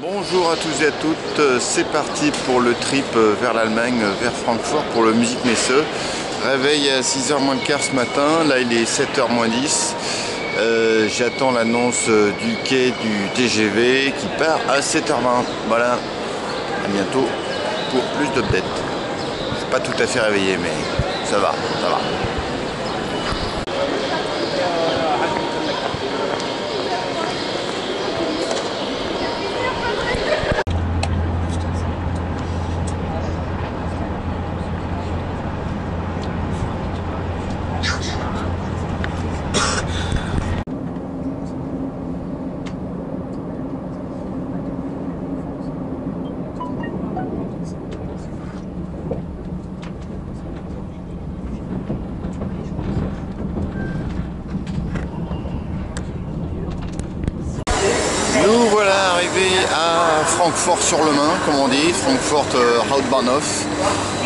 Bonjour à tous et à toutes, c'est parti pour le trip vers l'Allemagne, vers Francfort pour le Musikmesse. Réveil à 6h-15 ce matin, là il est 7h-10. J'attends l'annonce du quai du TGV qui part à 7h20. Voilà, à bientôt pour plus d'updates. Je suis pas tout à fait réveillé mais ça va, ça va. À Francfort-sur-le-Main, comme on dit, Francfort Hauptbahnhof.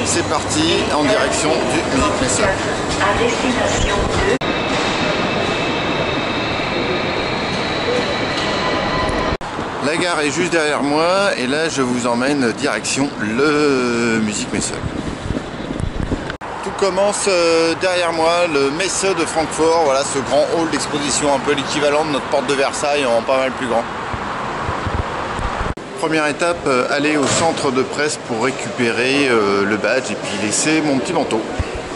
C'est parti en direction du Musikmesse. À destination de... La gare est juste derrière moi et là je vous emmène direction le Musikmesse. Tout commence derrière moi, le Messe de Francfort, voilà ce grand hall d'exposition, un peu l'équivalent de notre porte de Versailles en pas mal plus grand. Première étape, aller au centre de presse pour récupérer le badge et puis laisser mon petit manteau.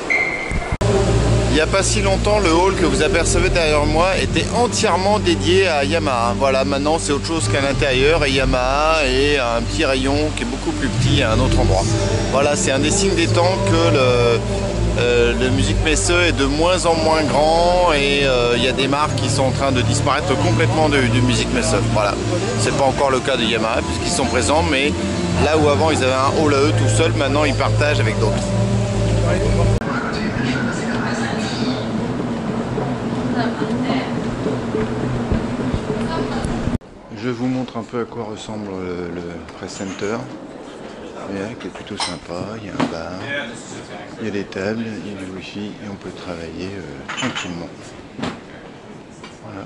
Il n'y a pas si longtemps, le hall que vous apercevez derrière moi était entièrement dédié à Yamaha. Voilà, maintenant c'est autre chose qu'à l'intérieur et Yamaha est un petit rayon qui est beaucoup plus petit à un autre endroit. Voilà, c'est un des signes des temps que le Musikmesse est de moins en moins grand et il y a des marques qui sont en train de disparaître complètement du Musikmesse. Voilà, c'est pas encore le cas de Yamaha puisqu'ils sont présents, mais là où avant ils avaient un hall à eux tout seuls, maintenant ils partagent avec d'autres. Je vous montre un peu à quoi ressemble le Press Center. Qui est plutôt sympa, il y a un bar, il y a des tables, il y a du wifi et on peut travailler tranquillement. Voilà.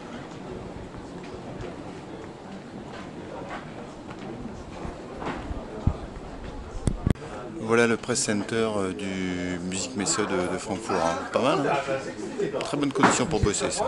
Voilà le Press Center du Musikmesse de Francfort. Hein. Pas mal, hein. Très bonne condition pour bosser ça.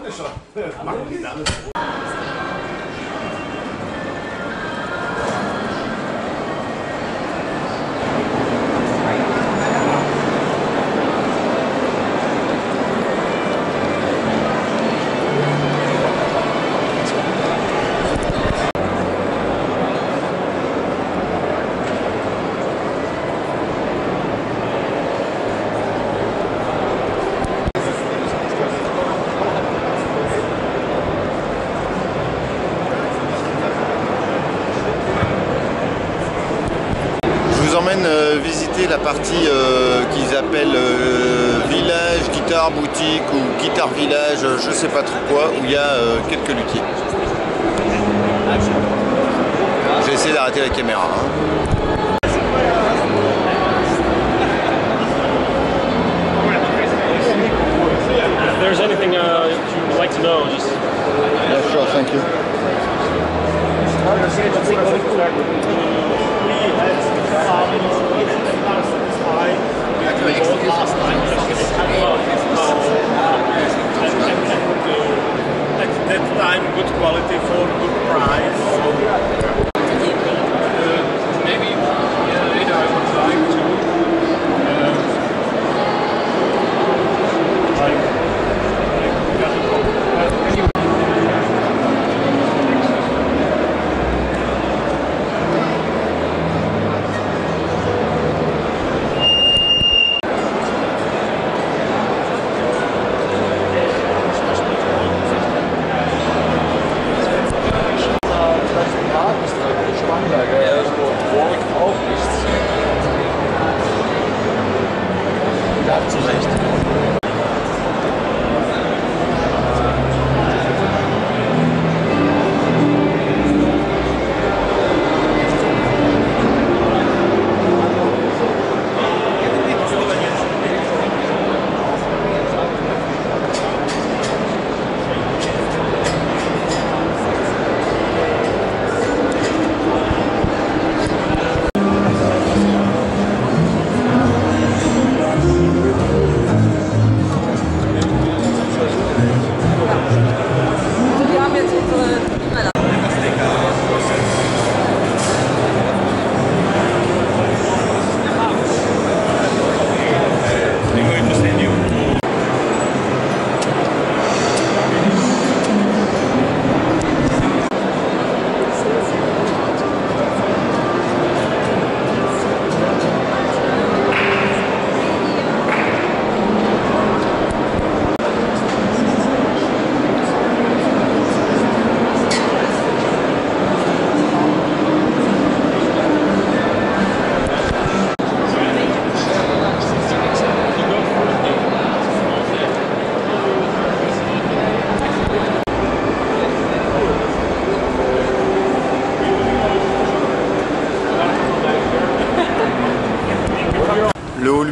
Visiter la partie qu'ils appellent village, guitare boutique ou guitare village, je sais pas trop quoi, où il y a quelques luthiers. J'ai essayé d'arrêter la caméra. Hein. Thank you.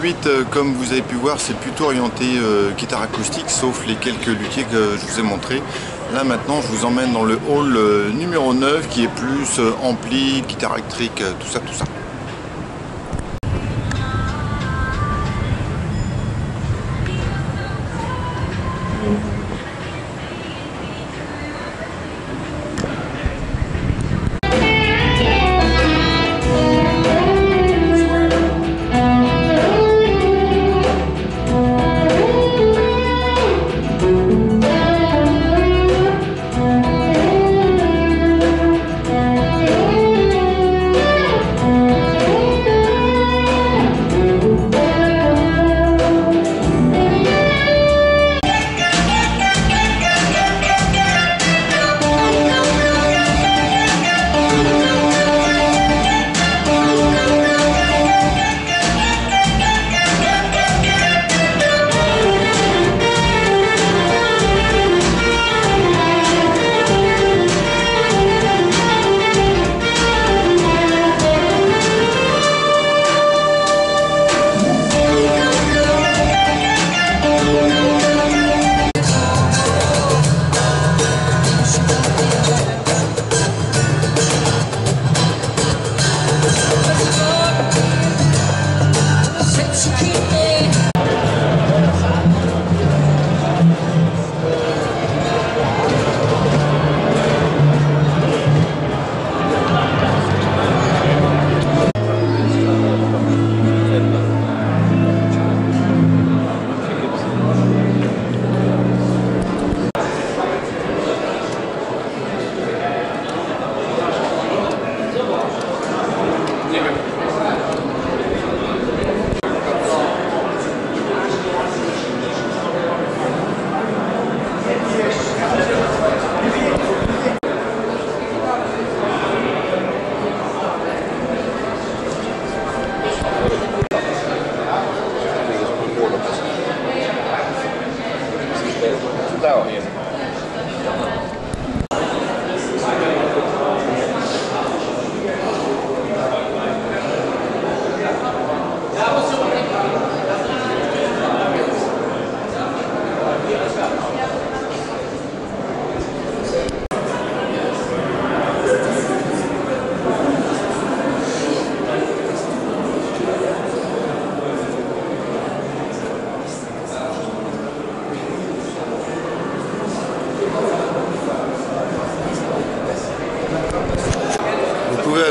conduite, comme vous avez pu voir, c'est plutôt orienté guitare acoustique, sauf les quelques luthiers que je vous ai montrés. Là maintenant, je vous emmène dans le hall numéro 9 qui est plus ampli, guitare électrique, tout ça, tout ça.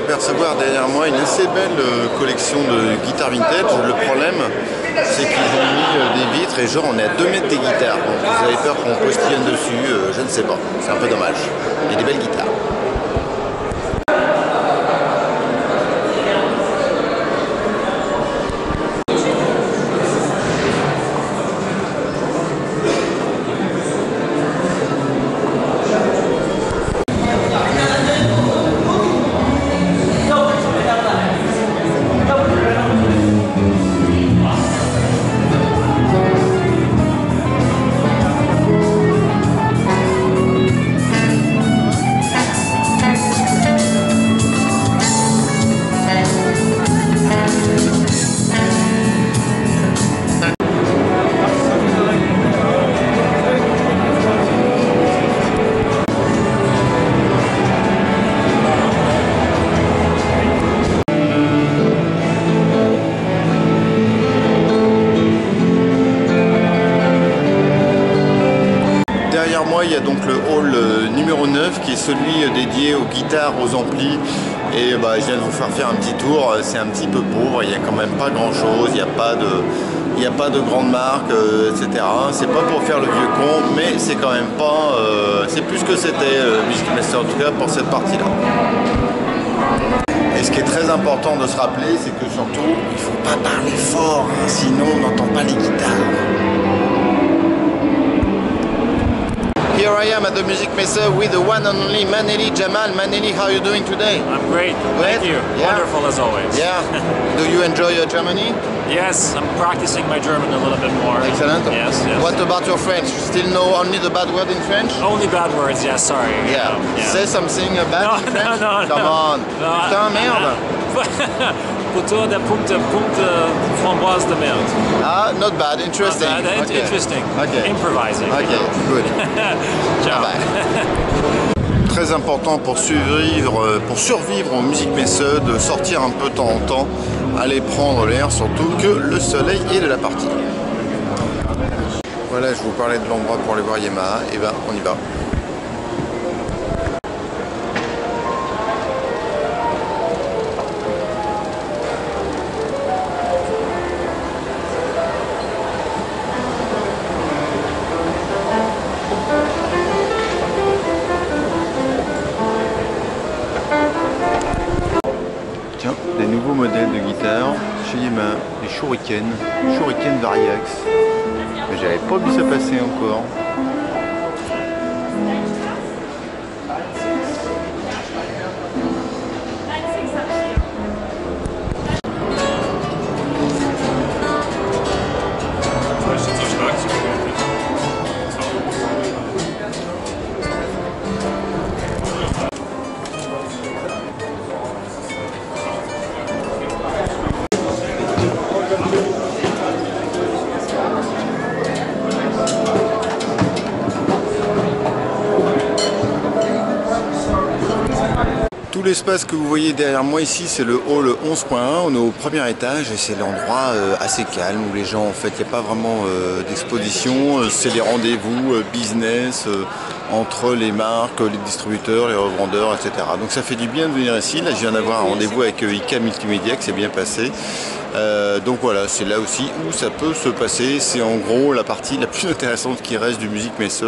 Percevoir derrière moi une assez belle collection de guitares vintage. Le problème, c'est qu'ils ont mis des vitres et genre on est à 2 mètres des guitares. Donc vous avez peur qu'on postillonne dessus, je ne sais pas. C'est un peu dommage. Il y a des belles guitares. Il y a donc le hall numéro 9 qui est celui dédié aux guitares, aux amplis, et bah, je viens de vous faire un petit tour. C'est un petit peu pauvre, il n'y a quand même pas grand chose, il n'y a pas de grande marque, etc. C'est pas pour faire le vieux con, mais c'est quand même pas, c'est plus que c'était Musikmesse en tout cas pour cette partie là. Et ce qui est très important de se rappeler, c'est que surtout il faut pas parler fort, hein, sinon on n'entend pas les guitares. Here I am at the Musikmesse with the one and only Maneli Jamal. Maneli, how are you doing today? I'm great. Thank you. Yeah. Wonderful as always. Yeah. Do you enjoy your Germany? Yes, I'm practicing my German a little bit more. Excellent. Yes, yes. What about your French? You still know only the bad word in French? Only bad words, yes, sorry. Yeah. Say something bad in French? No, no, no. Come on. No, putain, merde. Couture der Punkte Framboise de Merde. Ah, not bad, interesting. Not bad, okay. Interesting. Okay. Improvising. Okay, good. Ciao. Bye. Très important pour survivre en Musikmesse, de sortir un peu de temps en temps, aller prendre l'air, surtout que le soleil est de la partie. Voilà, je vous parlais de l'endroit pour aller voir Yamaha, et ben on y va. Tiens, des nouveaux modèles de guitare chez Yamaha, les Shuriken Variax. Mais j'avais pas vu ça passer encore. Tout l'espace que vous voyez derrière moi ici, c'est le hall 11.1, on est au premier étage et c'est l'endroit assez calme où les gens, en fait, il n'y a pas vraiment d'exposition, c'est des rendez-vous business entre les marques, les distributeurs, les revendeurs, etc. Donc ça fait du bien de venir ici. Là, je viens d'avoir un rendez-vous avec IK Multimédia qui s'est bien passé. Donc voilà, c'est là aussi où ça peut se passer. C'est en gros la partie la plus intéressante qui reste du Musikmesse,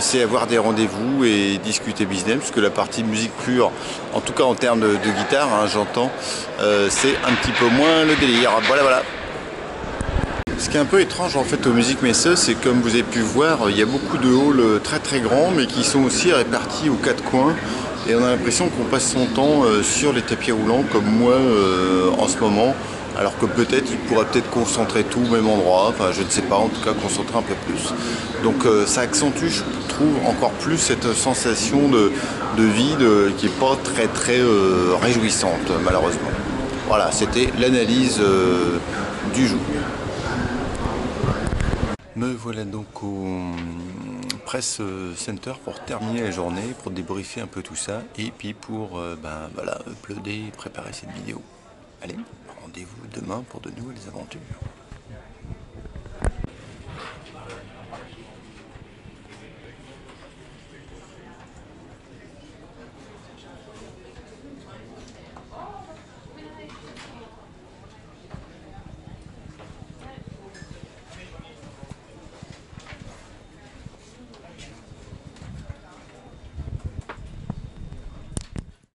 c'est avoir des rendez-vous et discuter business, parce que la partie musique pure, en tout cas en termes de guitare, hein, j'entends, c'est un petit peu moins le délire. Voilà. Ce qui est un peu étrange en fait au Musikmesse, c'est comme vous avez pu voir, il y a beaucoup de halls très grands, mais qui sont aussi répartis aux quatre coins. Et on a l'impression qu'on passe son temps sur les tapis roulants, comme moi en ce moment. Alors que peut-être il pourrait concentrer tout au même endroit, enfin je ne sais pas, en tout cas concentrer un peu plus. Donc ça accentue, je trouve, encore plus cette sensation de vide qui n'est pas très réjouissante malheureusement. Voilà, c'était l'analyse du jour. Me voilà donc au Press Center pour terminer la journée, pour débriefer un peu tout ça, et puis pour uploader, préparer cette vidéo. Allez, rendez-vous demain pour de nouvelles aventures.